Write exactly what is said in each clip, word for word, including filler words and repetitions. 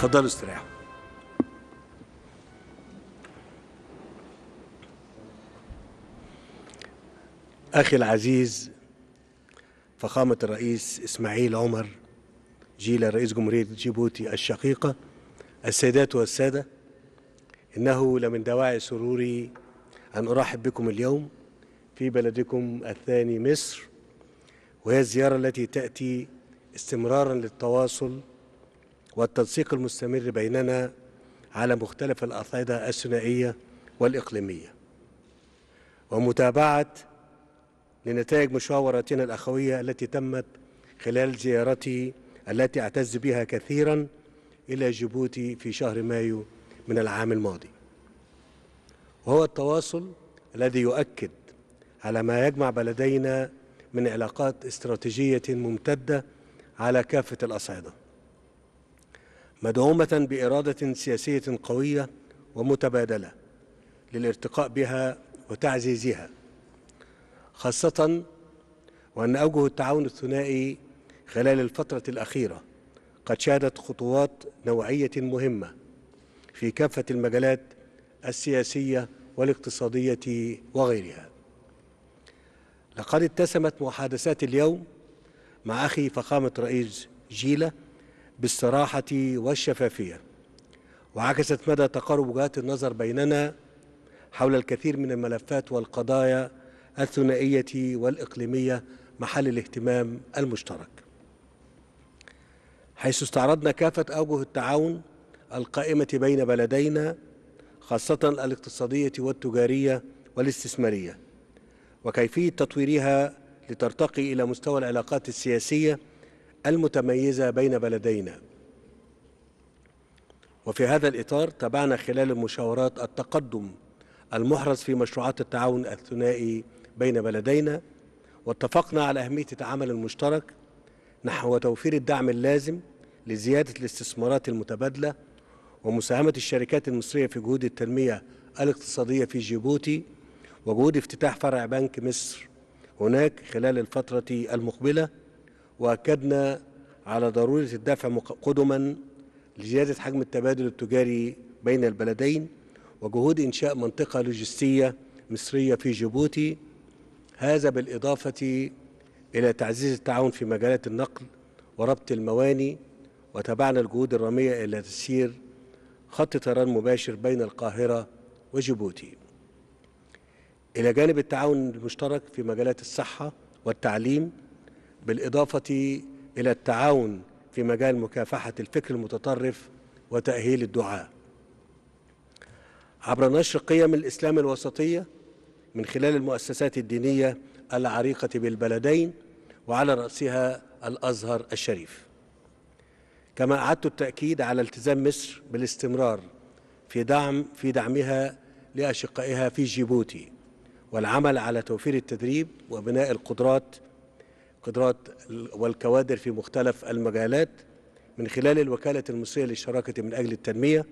اتفضلوا استريحوا. أخي العزيز فخامة الرئيس إسماعيل عمر جيله رئيس جمهورية جيبوتي الشقيقة، السيدات والسادة، إنه لمن دواعي سروري أن أرحب بكم اليوم في بلدكم الثاني مصر، وهي الزيارة التي تأتي استمرارا للتواصل والتنسيق المستمر بيننا على مختلف الأصعدة الثنائية والإقليمية، ومتابعة لنتائج مشاوراتنا الأخوية التي تمت خلال زيارتي التي أعتز بها كثيرا إلى جيبوتي في شهر مايو من العام الماضي، وهو التواصل الذي يؤكد على ما يجمع بلدينا من علاقات استراتيجية ممتدة على كافة الأصعدة، مدعومة بإرادة سياسية قوية ومتبادلة للارتقاء بها وتعزيزها، خاصة وأن أوجه التعاون الثنائي خلال الفترة الأخيرة قد شهدت خطوات نوعية مهمة في كافة المجالات السياسية والاقتصادية وغيرها. لقد اتسمت محادثات اليوم مع أخي فخامة رئيس جيلة بالصراحة والشفافية، وعكست مدى تقارب وجهات النظر بيننا حول الكثير من الملفات والقضايا الثنائية والإقليمية محل الاهتمام المشترك، حيث استعرضنا كافة أوجه التعاون القائمة بين بلدينا، خاصة الاقتصادية والتجارية والاستثمارية، وكيفية تطويرها لترتقي إلى مستوى العلاقات السياسية المتميزة بين بلدينا. وفي هذا الإطار تابعنا خلال المشاورات التقدم المحرز في مشروعات التعاون الثنائي بين بلدينا، واتفقنا على أهمية العمل المشترك نحو توفير الدعم اللازم لزيادة الاستثمارات المتبادلة ومساهمة الشركات المصرية في جهود التنمية الاقتصادية في جيبوتي، وجهود افتتاح فرع بنك مصر هناك خلال الفترة المقبلة، وأكدنا على ضرورة الدفع قدما لزيادة حجم التبادل التجاري بين البلدين وجهود إنشاء منطقة لوجستية مصرية في جيبوتي، هذا بالإضافة إلى تعزيز التعاون في مجالات النقل وربط المواني. وتابعنا الجهود الرامية إلى تسيير خط طيران مباشر بين القاهرة وجيبوتي، إلى جانب التعاون المشترك في مجالات الصحة والتعليم، بالإضافة إلى التعاون في مجال مكافحة الفكر المتطرف وتأهيل الدعاة، عبر نشر قيم الإسلام الوسطية من خلال المؤسسات الدينية العريقة بالبلدين وعلى رأسها الأزهر الشريف. كما أعدت التأكيد على التزام مصر بالاستمرار في دعم في دعمها لأشقائها في جيبوتي، والعمل على توفير التدريب وبناء القدرات قدرات والكوادر في مختلف المجالات من خلال الوكالة المصرية للشراكة من أجل التنمية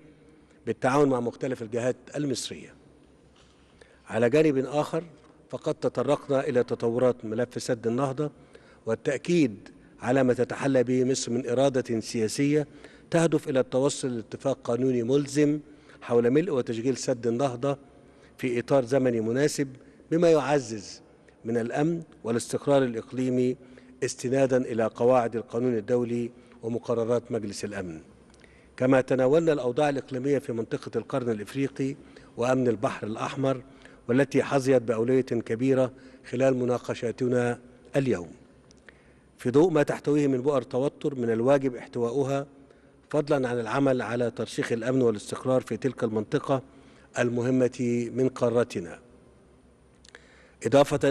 بالتعاون مع مختلف الجهات المصرية. على جانب آخر، فقد تطرقنا إلى تطورات ملف سد النهضة والتأكيد على ما تتحلى به مصر من إرادة سياسية تهدف إلى التوصل لاتفاق قانوني ملزم حول ملء وتشغيل سد النهضة في إطار زمني مناسب، بما يعزز من الأمن والاستقرار الإقليمي استنادا إلى قواعد القانون الدولي ومقررات مجلس الأمن. كما تناولنا الأوضاع الإقليمية في منطقة القرن الإفريقي وأمن البحر الأحمر، والتي حظيت بأولوية كبيرة خلال مناقشاتنا اليوم، في ضوء ما تحتويه من بؤر توتر من الواجب احتواؤها، فضلا عن العمل على ترسيخ الأمن والاستقرار في تلك المنطقة المهمة من قارتنا، إضافة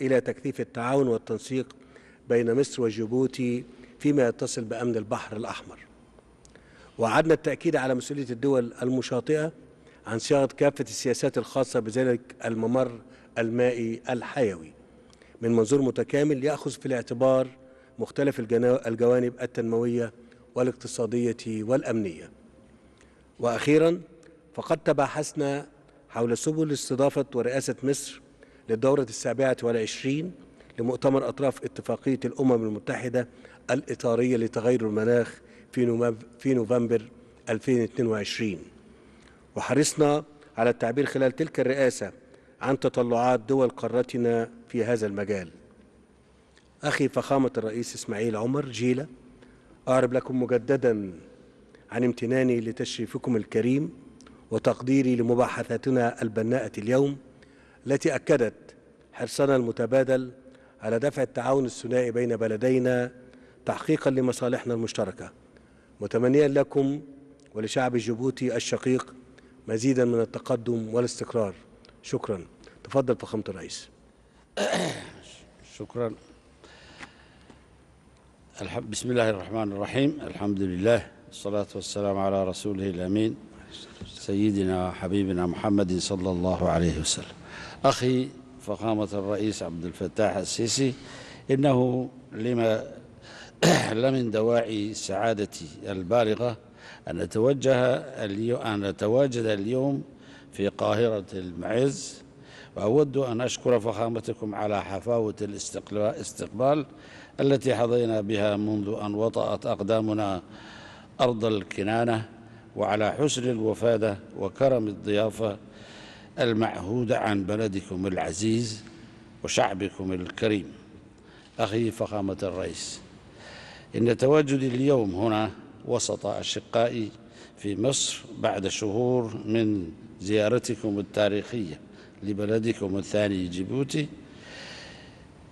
إلى تكثيف التعاون والتنسيق بين مصر وجيبوتي فيما يتصل بأمن البحر الأحمر. وعدنا التأكيد على مسؤولية الدول المشاطئة عن صياغة كافة السياسات الخاصة بذلك الممر المائي الحيوي من منظور متكامل يأخذ في الاعتبار مختلف الجوانب التنموية والاقتصادية والأمنية. وأخيرا، فقد تباحثنا حول سبل استضافة ورئاسة مصر للدورة السابعة والعشرين لمؤتمر أطراف اتفاقية الأمم المتحدة الإطارية لتغير المناخ في نوفمبر ألفين واثنين وعشرين، وحرصنا على التعبير خلال تلك الرئاسة عن تطلعات دول قارتنا في هذا المجال. أخي فخامة الرئيس إسماعيل عمر جيله، أعرب لكم مجددا عن امتناني لتشريفكم الكريم وتقديري لمباحثاتنا البناءة اليوم التي أكدت حرصنا المتبادل على دفع التعاون الثنائي بين بلدينا تحقيقا لمصالحنا المشتركة، متمنيا لكم ولشعب جيبوتي الشقيق مزيدا من التقدم والاستقرار. شكرا. تفضل فخامة الرئيس. شكرا. بسم الله الرحمن الرحيم، الحمد لله والصلاة والسلام على رسوله الأمين سيدنا وحبيبنا محمد صلى الله عليه وسلم. أخي فخامة الرئيس عبد الفتاح السيسي، إنه لما لمن دواعي سعادتي البالغة أن أتوجه أن أتواجد اليوم في قاهرة المعز، وأود أن أشكر فخامتكم على حفاوة الاستقبال التي حظينا بها منذ أن وطأت أقدامنا أرض الكنانة، وعلى حسن الوفادة وكرم الضيافة المعهودة عن بلدكم العزيز وشعبكم الكريم. أخي فخامة الرئيس، إن تواجدي اليوم هنا وسط أشقائي في مصر بعد شهور من زيارتكم التاريخية لبلدكم الثاني جيبوتي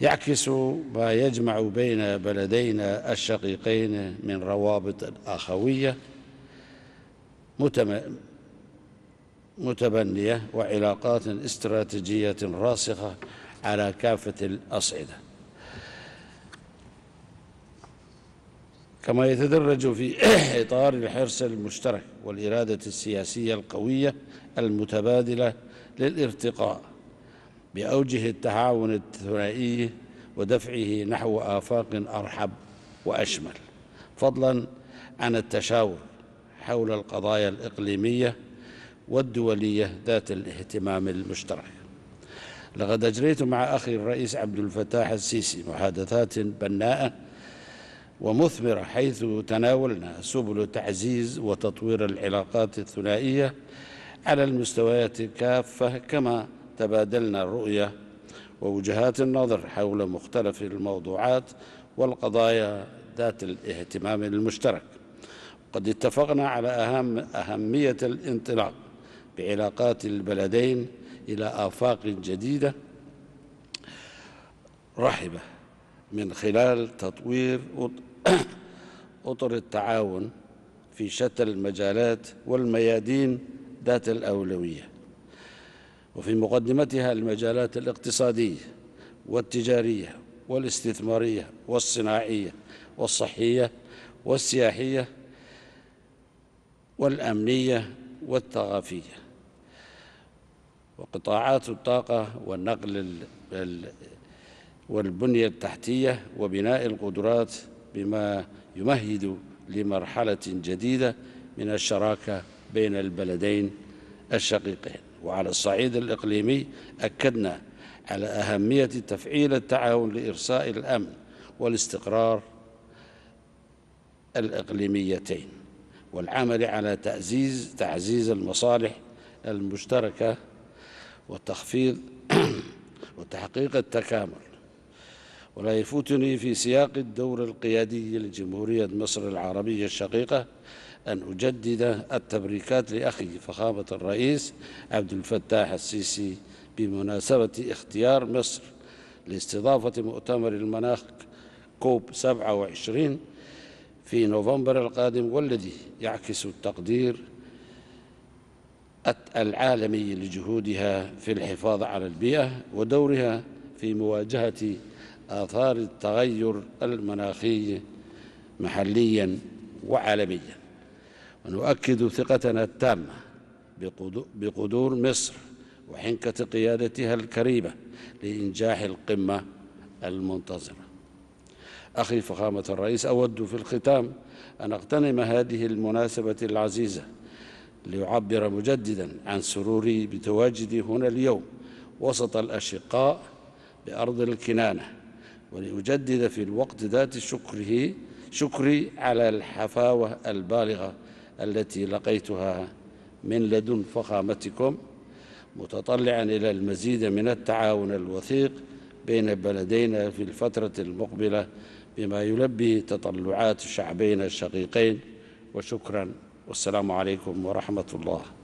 يعكس ما يجمع بين بلدينا الشقيقين من روابط أخوية متبنية وعلاقات استراتيجية راسخة على كافة الأصعدة، كما يتدرج في إطار الحرص المشترك والإرادة السياسية القوية المتبادلة للارتقاء بأوجه التعاون الثنائي ودفعه نحو آفاق أرحب وأشمل، فضلا عن التشاور حول القضايا الإقليمية والدولية ذات الاهتمام المشترك. لقد أجريت مع أخي الرئيس عبد الفتاح السيسي محادثات بناءة ومثمرة، حيث تناولنا سبل تعزيز وتطوير العلاقات الثنائية على المستويات الكافة، كما تبادلنا الرؤية ووجهات النظر حول مختلف الموضوعات والقضايا ذات الاهتمام المشترك. قد اتفقنا على أهم أهمية الانطلاق بعلاقات البلدين إلى آفاق جديدة رحبة من خلال تطوير أطر التعاون في شتى المجالات والميادين ذات الأولوية، وفي مقدمتها المجالات الاقتصادية والتجارية والاستثمارية والصناعية والصحية والسياحية والأمنية والثقافية وقطاعات الطاقة والنقل والبنية التحتية وبناء القدرات، بما يمهد لمرحلة جديدة من الشراكة بين البلدين الشقيقين. وعلى الصعيد الإقليمي، أكدنا على أهمية تفعيل التعاون لإرساء الأمن والاستقرار الإقليميتين، والعمل على تعزيز تعزيز المصالح المشتركة والتخفيض وتحقيق التكامل. ولا يفوتني في سياق الدور القيادي لجمهورية مصر العربية الشقيقة أن أجدد التبريكات لأخي فخامة الرئيس عبد الفتاح السيسي بمناسبة اختيار مصر لاستضافة مؤتمر المناخ كوب سبعة وعشرين في نوفمبر القادم، والذي يعكس التقدير العالمي لجهودها في الحفاظ على البيئة ودورها في مواجهة آثار التغير المناخي محلياً وعالمياً. ونؤكد ثقتنا التامة بقدور مصر وحنكة قيادتها الكريمة لإنجاح القمة المنتظرة. أخي فخامة الرئيس، أود في الختام أن أغتنم هذه المناسبة العزيزة ليعبر مجدداً عن سروري بتواجدي هنا اليوم وسط الأشقاء بأرض الكنانة، ولأجدد في الوقت ذات شكره شكري على الحفاوة البالغة التي لقيتها من لدن فخامتكم، متطلعا إلى المزيد من التعاون الوثيق بين بلدينا في الفترة المقبلة بما يلبي تطلعات شعبينا الشقيقين. وشكرا، والسلام عليكم ورحمة الله.